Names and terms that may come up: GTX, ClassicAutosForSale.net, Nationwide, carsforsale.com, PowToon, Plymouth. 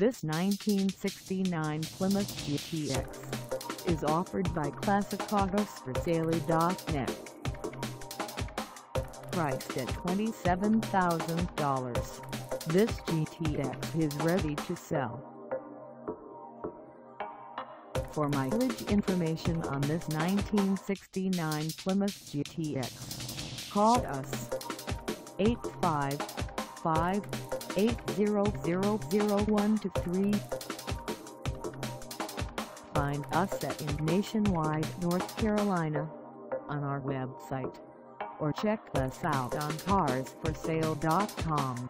This 1969 Plymouth GTX is offered by ClassicAutosForSale.net. Priced at $27,000, this GTX is ready to sell. For mileage information on this 1969 Plymouth GTX, call us 855-8000123. Find us at in Nationwide, North Carolina, on our website, or check us out on carsforsale.com.